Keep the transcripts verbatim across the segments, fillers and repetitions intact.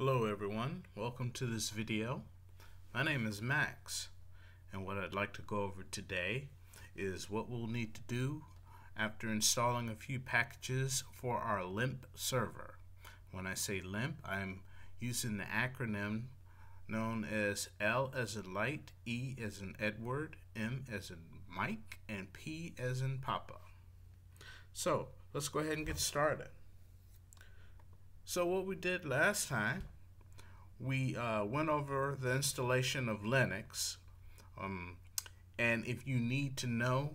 Hello everyone, welcome to this video. My name is Max, and what I'd like to go over today is what we'll need to do after installing a few packages for our LEMP server. When I say LEMP, I'm using the acronym known as L as in light, E as in Edward, M as in Mike, and P as in Papa. So let's go ahead and get started. So what we did last time, we uh, went over the installation of Linux, um, and if you need to know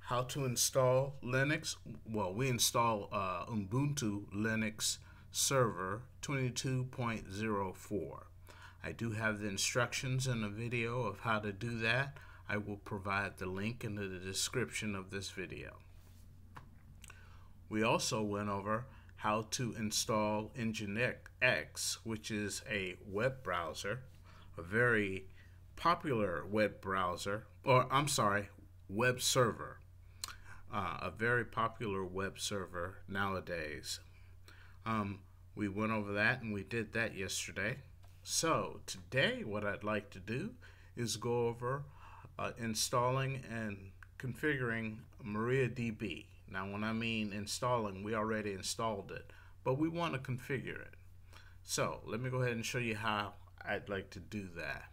how to install Linux, well, we install uh, Ubuntu Linux Server twenty-two point oh four. I do have the instructions in a video of how to do that. I will provide the link in the description of this video. We also went over how to install Nginx, which is a web browser, a very popular web browser, or I'm sorry, web server, uh, a very popular web server nowadays. Um, we went over that and we did that yesterday. So today what I'd like to do is go over uh, installing and configuring MariaDB. Now when I mean installing, we already installed it, but we want to configure it. So let me go ahead and show you how I'd like to do that.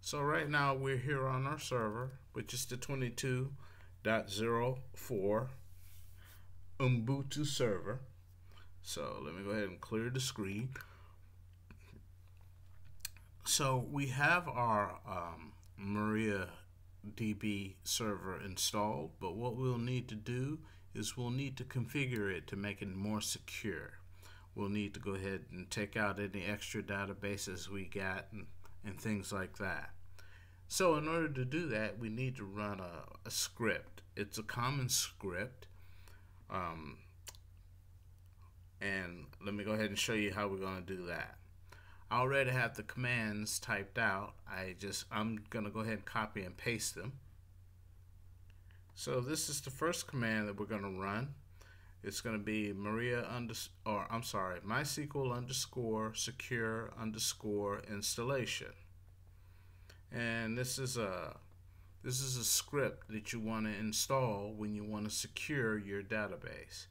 So right now we're here on our server, which is the twenty-two point oh four Ubuntu server. So let me go ahead and clear the screen. So we have our um, MariaDB server installed, but what we'll need to do is we'll need to configure it to make it more secure. We'll need to go ahead and take out any extra databases we got and, and things like that. So in order to do that, we need to run a, a script. It's a common script, um, and let me go ahead and show you how we're going to do that. I already have the commands typed out. I just I'm gonna go ahead and copy and paste them. So this is the first command that we're gonna run. It's gonna be Maria under or I'm sorry, MySQL underscore secure underscore installation. And this is a this is a script that you want to install when you want to secure your database.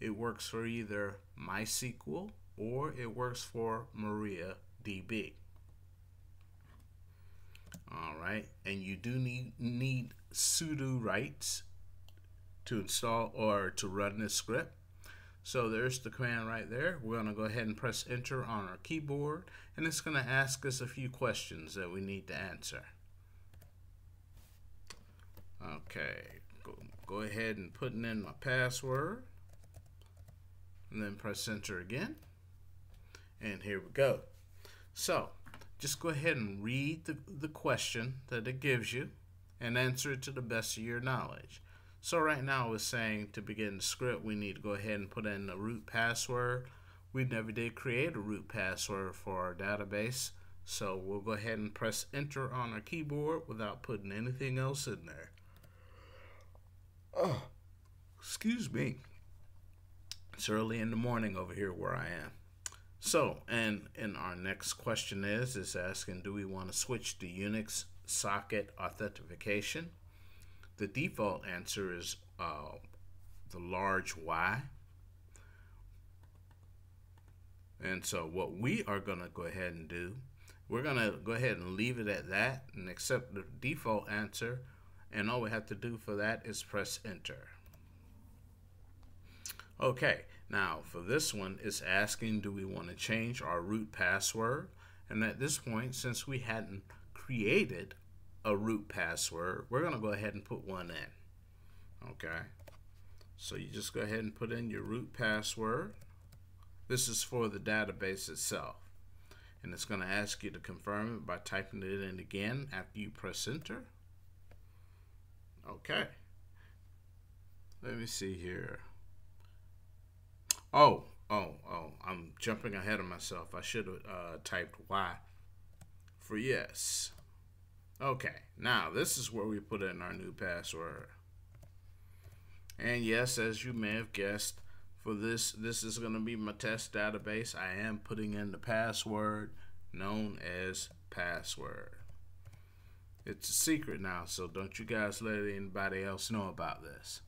It works for either MySQL, or it works for MariaDB. Alright, and you do need, need sudo rights to install or to run this script. So there's the command right there. We're going to go ahead and press enter on our keyboard, and it's going to ask us a few questions that we need to answer. Okay, go, go ahead and putting in my password, and then press enter again. And here we go. So just go ahead and read the, the question that it gives you and answer it to the best of your knowledge. So right now it's saying to begin the script, we need to go ahead and put in the root password. We never did create a root password for our database, so we'll go ahead and press enter on our keyboard without putting anything else in there. Oh, excuse me. It's early in the morning over here where I am. So, and, and our next question is, is asking, do we want to switch to Unix socket authentication? The default answer is uh, the large Y. And so what we are going to go ahead and do, we're going to go ahead and leave it at that and accept the default answer. And all we have to do for that is press enter. Okay, now for this one, it's asking, do we want to change our root password? And at this point, since we hadn't created a root password, we're going to go ahead and put one in. Okay, so you just go ahead and put in your root password. This is for the database itself. And it's going to ask you to confirm it by typing it in again after you press enter. Okay, let me see here. Oh, oh, oh, I'm jumping ahead of myself. I should have uh, typed Y for yes. Okay, now this is where we put in our new password. And yes, as you may have guessed, for this. This is going to be my test database. I am putting in the password known as password. It's a secret now, so don't you guys let anybody else know about this.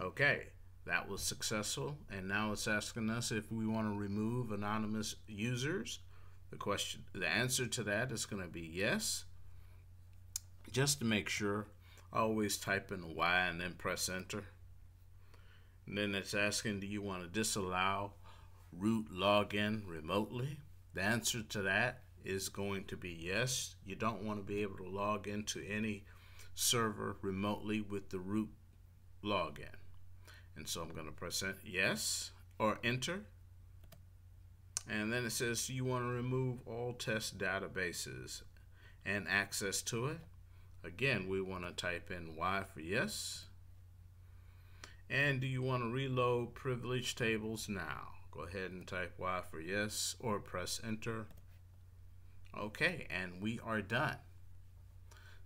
Okay, that was successful, and now it's asking us if we want to remove anonymous users. The question, the answer to that is going to be yes. Just to make sure, always type in Y and then press enter. And then it's asking, do you want to disallow root login remotely? The answer to that is going to be yes. You don't want to be able to log into any server remotely with the root login. And so I'm going to press yes or enter. And then it says you want to remove all test databases and access to it. Again, we want to type in Y for yes. And do you want to reload privilege tables now? Go ahead and type Y for yes or press enter. Okay, and we are done.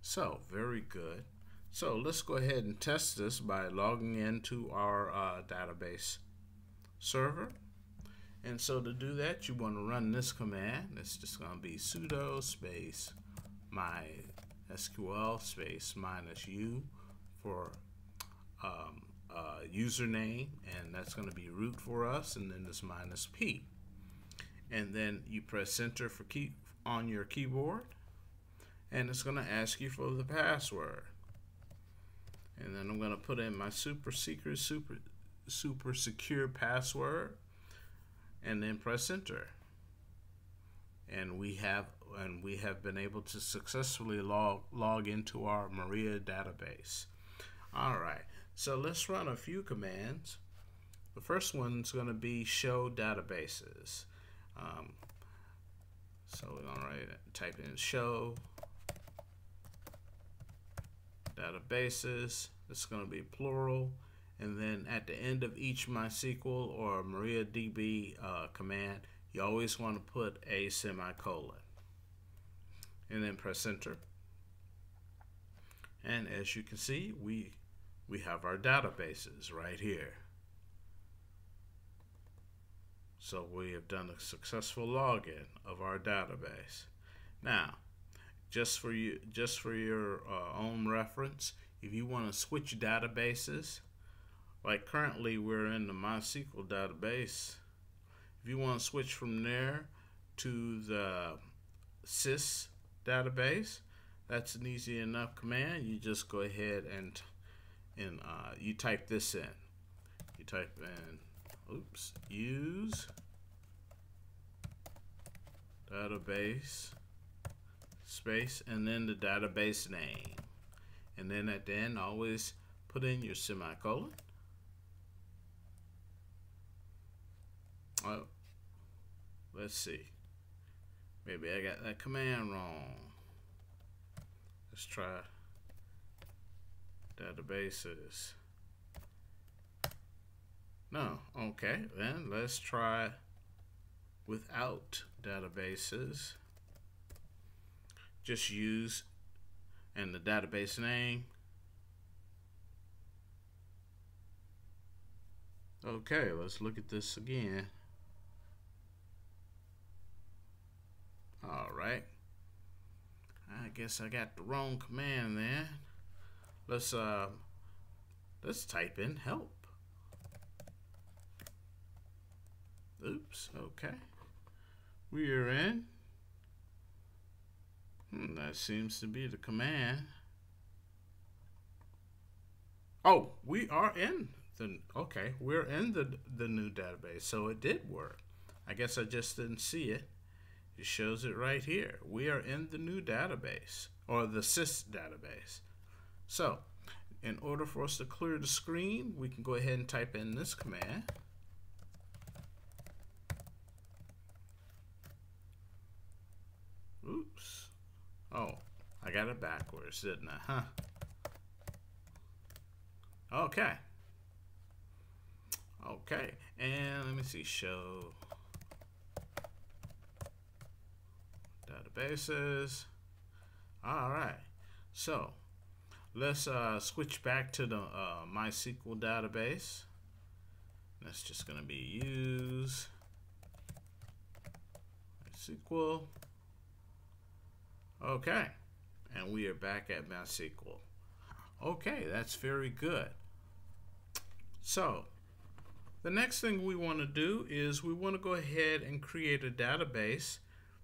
So, very good. So let's go ahead and test this by logging into our uh, database server. And so to do that, you want to run this command. It's just going to be sudo space MySQL space minus U for um, uh, username, and that's going to be root for us, and then this minus P. And then you press enter for key on your keyboard, and it's going to ask you for the password. And then I'm going to put in my super secret, super, super secure password, and then press enter, and we have and we have been able to successfully log log into our Maria database. All right, so let's run a few commands. The first one's going to be show databases. Um, so we're going to type in show databases. It's going to be plural. And then at the end of each MySQL or MariaDB uh, command, you always want to put a semicolon. And then press enter. And as you can see, we, we have our databases right here. So we have done a successful login of our database. Now, just for, you, just for your uh, own reference, if you want to switch databases, like currently we're in the MySQL database. If you want to switch from there to the sys database, that's an easy enough command. You just go ahead and and uh, you type this in. You type in, oops, use database space and then the database name. And then at the end, always put in your semicolon. Oh, let's see. Maybe I got that command wrong. Let's try databases. No, okay. Then let's try without databases. Just use and the database name. Okay, let's look at this again. All right, I guess I got the wrong command there. Let's uh, let's type in help. Oops. Okay, we are in. Hmm, that seems to be the command. Oh, we are in the. Okay, we're in the the new database, so it did work. I guess I just didn't see it. It shows it right here. We are in the new database, or the sys database. So, in order for us to clear the screen, we can go ahead and type in this command. Oops. Oh, I got it backwards, didn't I? Huh. Okay. Okay, and let me see, show databases. All right, so let's uh, switch back to the uh, MySQL database. Let's it's just going to be use MySQL. Okay, and we are back at MySQL. Okay, that's very good. So the next thing we want to do is we want to go ahead and create a database,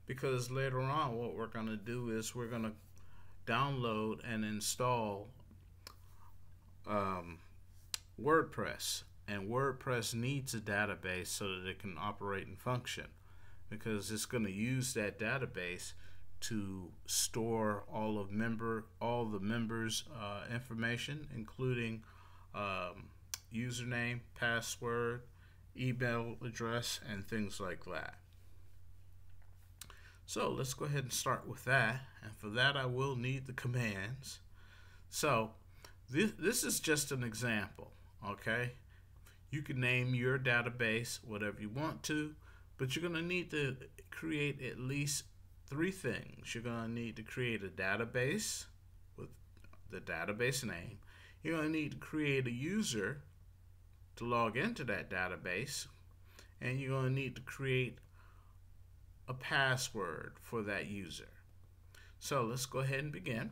because later on what we're going to do is we're going to download and install um, WordPress, and WordPress needs a database so that it can operate and function, because it's going to use that database to store all of member all the members uh, information, including um, username, password, email address, and things like that. So let's go ahead and start with that, and for that I will need the commands. So this, this is just an example, okay? You can name your database whatever you want to, but you're going to need to create at least three things. You're going to need to create a database with the database name. You're going to need to create a user to log into that database, and you're going to need to create a password for that user. So let's go ahead and begin.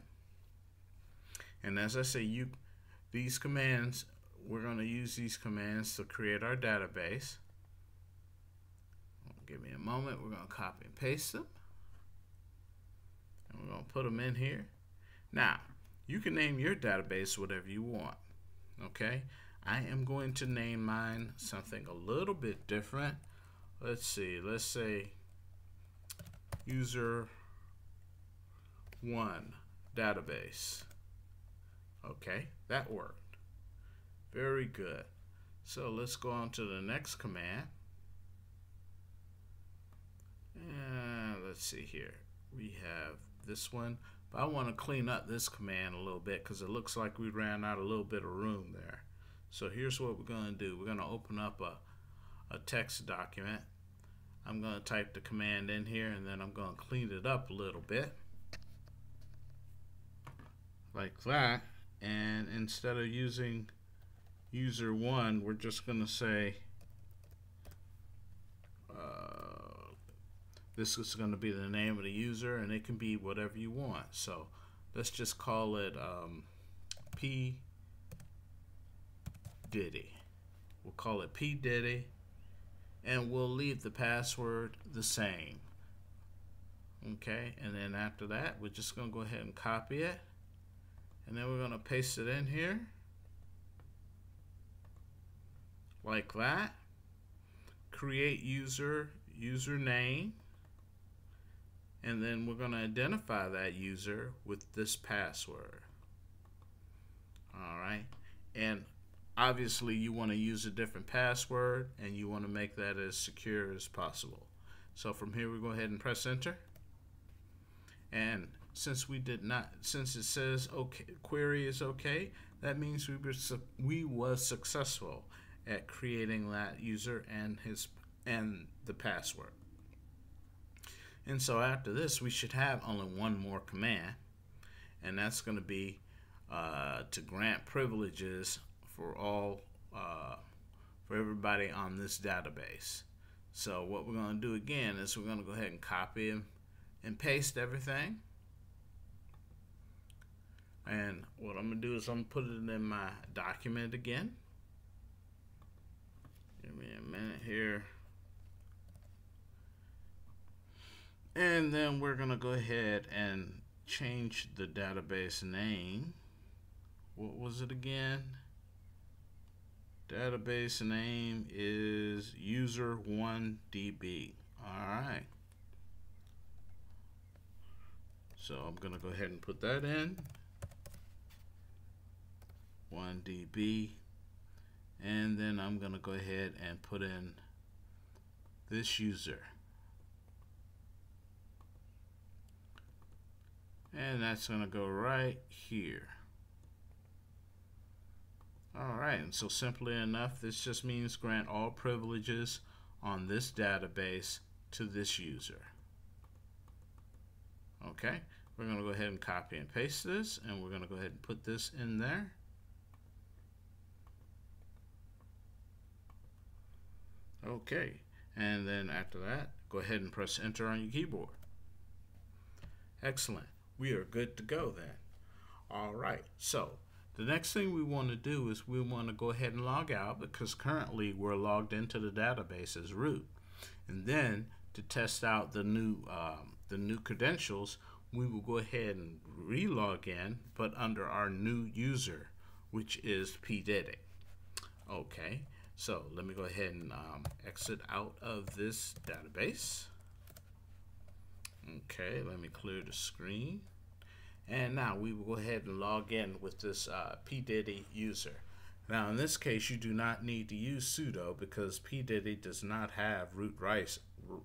And as I say, you these commands, we're going to use these commands to create our database. Give me a moment. We're going to copy and paste them, and we're going to put them in here. Now you can name your database whatever you want. Okay, I am going to name mine something a little bit different. Let's see, let's say user one database. Okay, that worked. Very good. So let's go on to the next command. And let's see here. We have this one, but I want to clean up this command a little bit because it looks like we ran out a little bit of room there. So here's what we're going to do. We're going to open up a, a text document. I'm going to type the command in here, and then I'm going to clean it up a little bit like that. And instead of using user one, we're just going to say uh, this is going to be the name of the user, and it can be whatever you want. So let's just call it um, P Diddy. We'll call it P Diddy, and we'll leave the password the same. Okay, and then after that we're just going to go ahead and copy it, and then we're going to paste it in here like that. Create user, username, and then we're going to identify that user with this password. Alright, and obviously you want to use a different password, and you want to make that as secure as possible. So from here we go ahead and press enter, and since we did not since it says okay, query is okay, that means we were we was successful at creating that user and his and the password. And so after this we should have only one more command, and that's going to be uh, to grant privileges for all uh, for everybody on this database. So what we're going to do again is we're going to go ahead and copy and, and paste everything, and what I'm going to do is I'm going to put it in my document again. Give me a minute here, and then we're going to go ahead and change the database name. What was it again? Database name is user one D B. Alright, so I'm gonna go ahead and put that in one D B, and then I'm gonna go ahead and put in this user, and that's gonna go right here. Alright, and so simply enough, this just means grant all privileges on this database to this user. Okay, we're going to go ahead and copy and paste this, and we're going to go ahead and put this in there. OK. And then after that, go ahead and press enter on your keyboard. Excellent. We are good to go then. All right. So the next thing we want to do is we want to go ahead and log out, because currently we're logged into the database as root. And then to test out the new um, the new credentials, we will go ahead and re-log in, but under our new user, which is pdiddy. Okay, so let me go ahead and um, exit out of this database. Okay, let me clear the screen. And now we will go ahead and log in with this uh, pdiddy user. Now in this case, you do not need to use sudo, because pdiddy does not have root rights,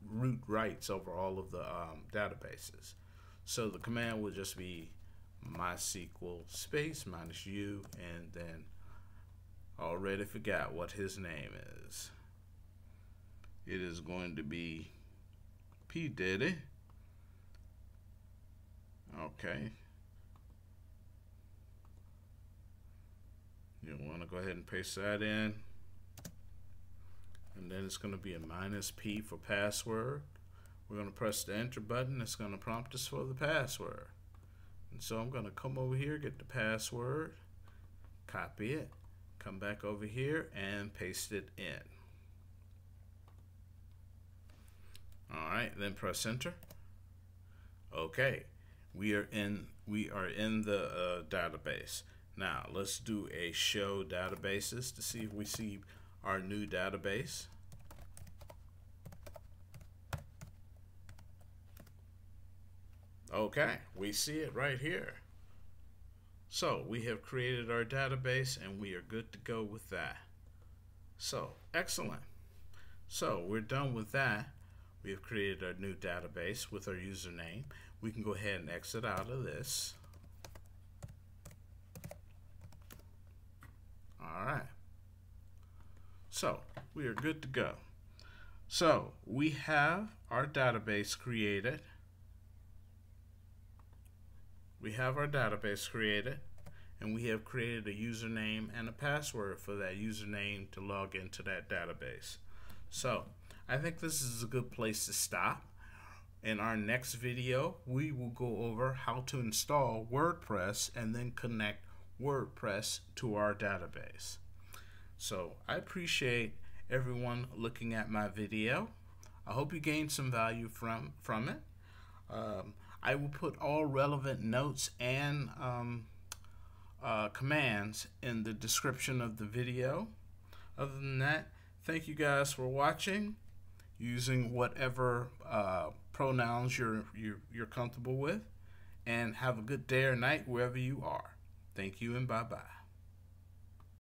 root rights over all of the um, databases. So the command will just be MySQL space minus u, and then already forgot what his name is. It is going to be pdiddy. Okay. You want to go ahead and paste that in. And then it's going to be a minus P for password. We're going to press the enter button. It's going to prompt us for the password. And so I'm going to come over here, get the password, copy it, come back over here and paste it in. All right, then press enter. Okay, we are in, we are in the uh, database. Now let's do a show databases to see if we see our new database. Okay, we see it right here. So we have created our database and we are good to go with that. So excellent. So we're done with that. We have created our new database with our username. We can go ahead and exit out of this. All right, so we are good to go. So we have our database created. We have our database created, and we have created a username and a password for that username to log into that database. So I think this is a good place to stop. In our next video, we will go over how to install WordPress and then connect WordPress to our database. So I appreciate everyone looking at my video. I hope you gained some value from from it. um, I will put all relevant notes and um, uh, commands in the description of the video. Other than that, thank you guys for watching, using whatever uh, pronouns you're, you're you're comfortable with, and have a good day or night wherever you are. Thank you and bye-bye.